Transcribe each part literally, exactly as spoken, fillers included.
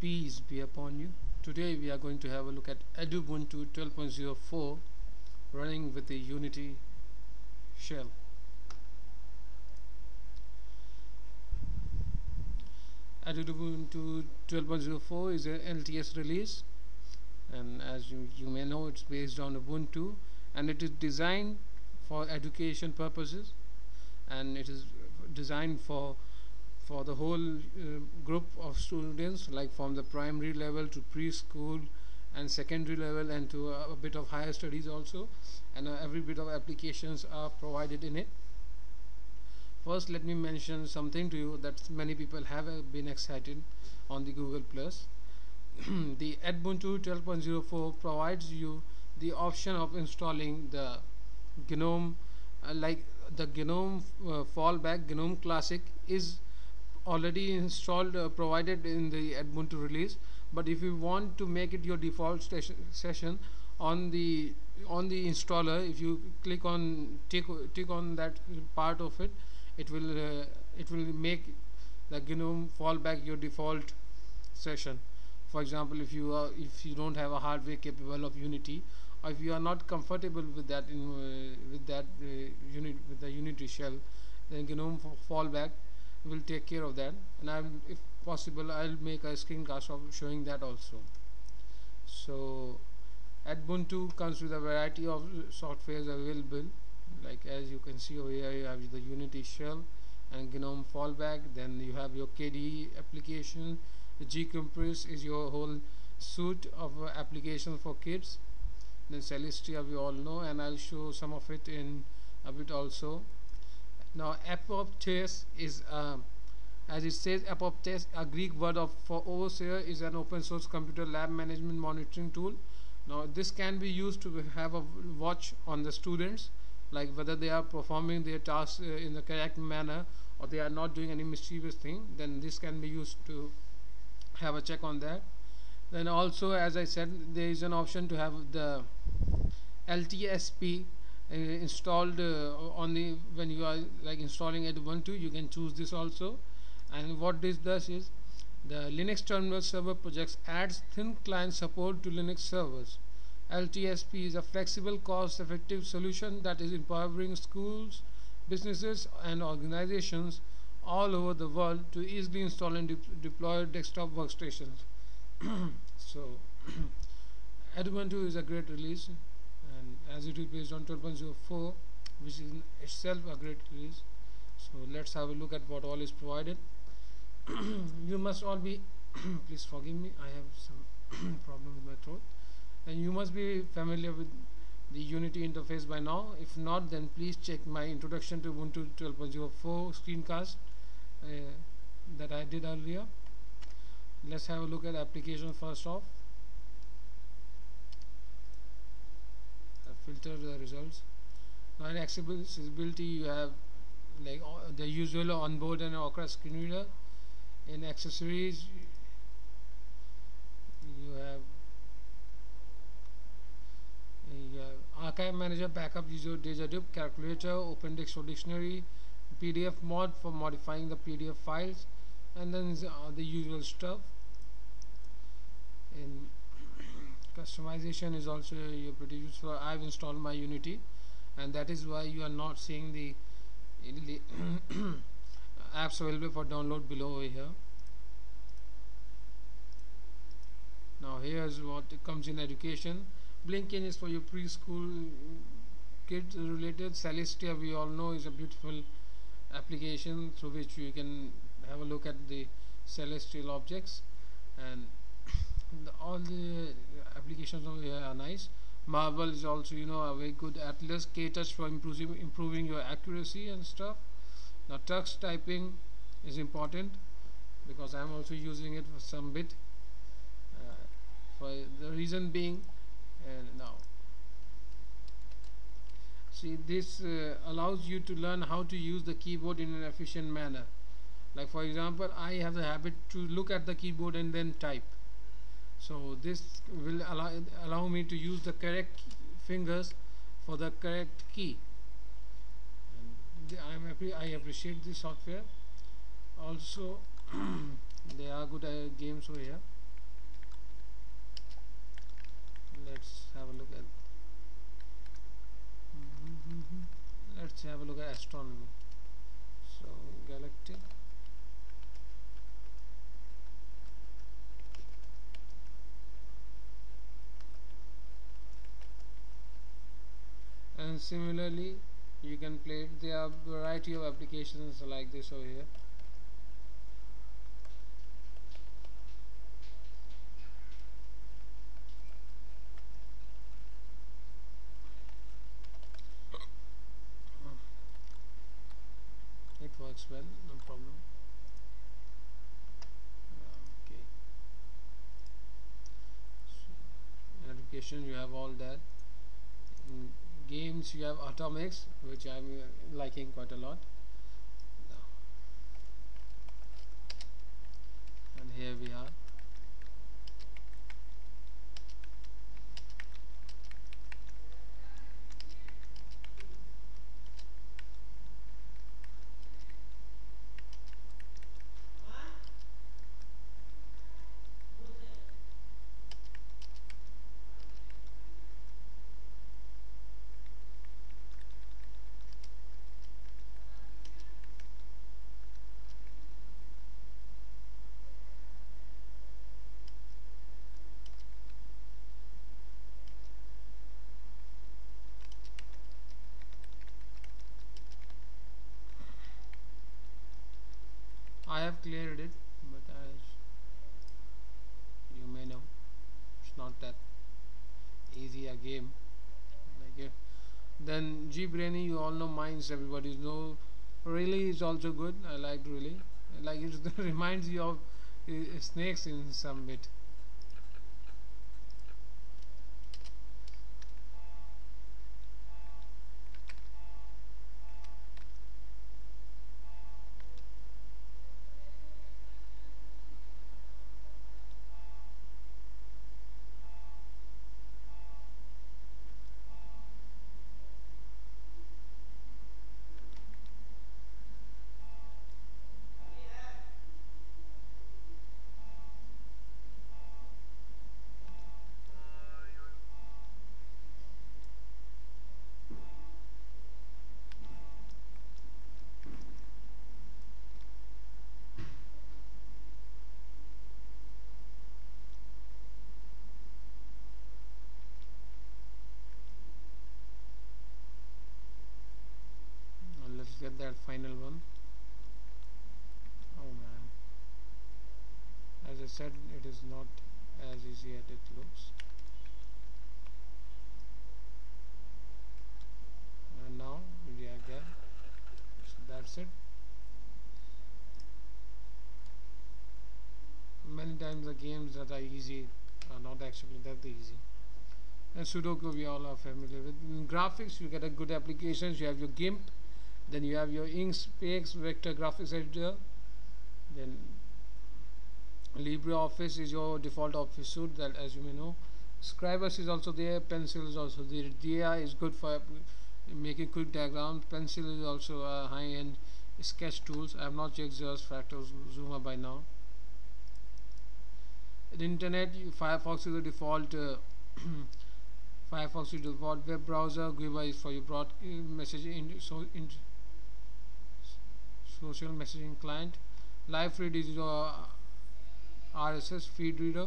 Peace be upon you. Today we are going to have a look at Edubuntu twelve point oh four running with the Unity shell. Edubuntu twelve point oh four is an L T S release, and as you, you may know, it's based on Ubuntu, and it is designed for education purposes, and it is designed for for the whole uh, group of students, like from the primary level to preschool and secondary level, and to uh, a bit of higher studies also, and uh, every bit of applications are provided in it. First, let me mention something to you that many people have uh, been excited on the Google Plus. The Edubuntu twelve point oh four provides you the option of installing the Gnome, uh, like the Gnome uh, fallback. Gnome Classic is already installed, uh, provided in the Edubuntu release, but if you want to make it your default session on the on the installer, if you click on tick, tick on that part of it, it will uh, it will make the Gnome fallback your default session. For example, if you are if you don't have a hardware capable of Unity, or if you are not comfortable with that in, uh, with that uh, unit with the Unity shell, then Gnome fallback will take care of that, and I'll, if possible, I'll make a screencast of showing that also. So Edubuntu comes with a variety of softwares available, like as you can see over here, you have the Unity shell and Gnome fallback. Then you have your K D E application. The GCompress is your whole suite of uh, applications for kids. Then Celestia, we all know, and I'll show some of it in a bit also. Now Epoptes is, uh, as it says, Epoptes, a Greek word of for O C R, is an open source computer lab management monitoring tool. Now this can be used to have a watch on the students, like whether they are performing their tasks uh, in the correct manner, or they are not doing any mischievous thing. Then this can be used to have a check on that. Then also, as I said, there is an option to have the L T S P uh, installed uh, on the when you are like installing Edubuntu. You can choose this also, and what this does is the Linux terminal server projects adds thin client support to Linux servers. L T S P is a flexible, cost-effective solution that is empowering schools, businesses, and organizations all over the world to easily install and de deploy desktop workstations. So Edubuntu is a great release, and as it is based on twelve point oh four, which is in itself a great release. So let's have a look at what all is provided. You must all be please forgive me, I have some problem with my throat. And you must be familiar with the Unity interface by now. If not, then please check my introduction to Ubuntu twelve point oh four screencast uh, that I did earlier. Let's have a look at application first off. I filtered the results. Now in accessibility, you have like the usual onboard and Okra screen reader. In accessories, you have you have archive manager, backup user, DejaDup, calculator, open dictionary, P D F mod for modifying the P D F files, and then the, uh, the usual stuff. And customization is also uh, pretty useful. I've installed my Unity, and that is why you are not seeing the, the apps available for download below over here. Now here's what comes in education. Blinkin is for your preschool kids related. Celestia, we all know, is a beautiful application through which you can have a look at the celestial objects, and the, all the applications over here are nice. Marvel is also, you know, a very good. Atlas, K-Touch for improving, improving your accuracy and stuff. Now text typing is important because I'm also using it for some bit, uh, for the reason being, and uh, now see, this uh, allows you to learn how to use the keyboard in an efficient manner. Like for example, I have the habit to look at the keyboard and then type, so this will allow allow me to use the correct fingers for the correct key, and I'm happy, I appreciate this software. Also there are good uh, games over here. let's have a look at mm-hmm, let's have a look at astronomy. So Galactic, and similarly you can play it. There are variety of applications like this over here. It works well, no problem. Okay, so application you have all that. In games you have Atomics, which I'm uh, liking quite a lot. And here we are. I have cleared it, but I you may know it's not that easy a game. Like it. Then G Brainy, you all know mines. Everybody know. Really is also good. I liked really. Like it reminds you of uh, snakes in some bit. Get that final one. Oh man, as I said, it is not as easy as it looks. And now we are there. So that's it. Many times the games that are easy are not actually that easy. And Sudoku we all are familiar with. In graphics you get a good applications. You have your GIMP. Then you have your Inkscape vector graphics editor. Then LibreOffice is your default office suite, that as you may know. Scribus is also there. Pencils also there. Dia is good for making quick diagrams. Pencil is also a high-end sketch tools. I have not checked Zero's Fractals Zoomer by now. The internet, you, Firefox is the default. Uh, Firefox is the default web browser. Giver is for your broad uh, message in, so in social messaging client. Live Read is your R S S feed reader.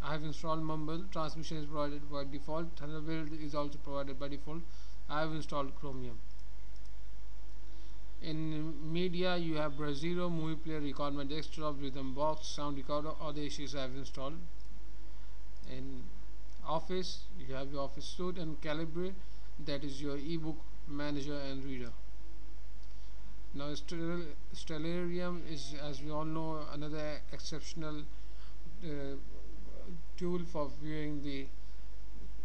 I have installed Mumble. Transmission is provided by default. Thunderbird is also provided by default. I have installed Chromium. In media, you have Brazero, Movie Player, Record My Desktop, Rhythmbox, Sound Recorder. All the issues I have installed. In Office, you have your Office suite, and Calibre, that is your ebook manager and reader. Now Stellar, Stellarium is, as we all know, another exceptional uh, tool for viewing the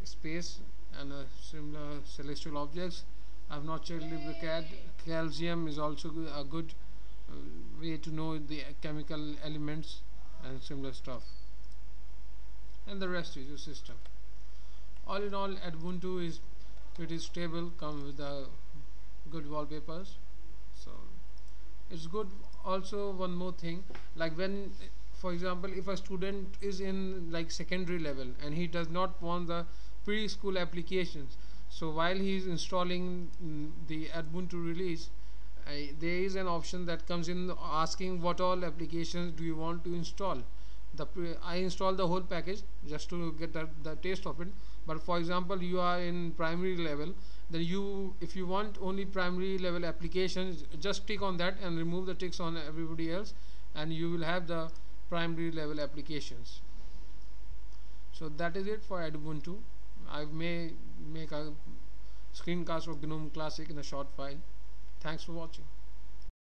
space and uh, similar celestial objects. I have not checked LibreCAD. Calcium is also a good uh, way to know the chemical elements and similar stuff. And the rest is your system. All in all, Edubuntu is pretty stable, come with the good wallpapers, so it's good. Also one more thing, like when, for example, if a student is in like secondary level and he does not want the preschool applications. So while he is installing the Ubuntu release, uh, there is an option that comes in asking what all applications do you want to install. The pre I installed the whole package just to get the, the taste of it. But for example, you are in primary level, then you, if you want only primary level applications, just tick on that and remove the ticks on everybody else, and you will have the primary level applications. So that is it for Edubuntu. I may make a screencast of GNOME Classic in a short while. Thanks for watching.